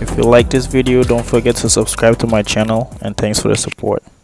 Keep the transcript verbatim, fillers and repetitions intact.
If you like this video, don't forget to subscribe to my channel, and thanks for the support.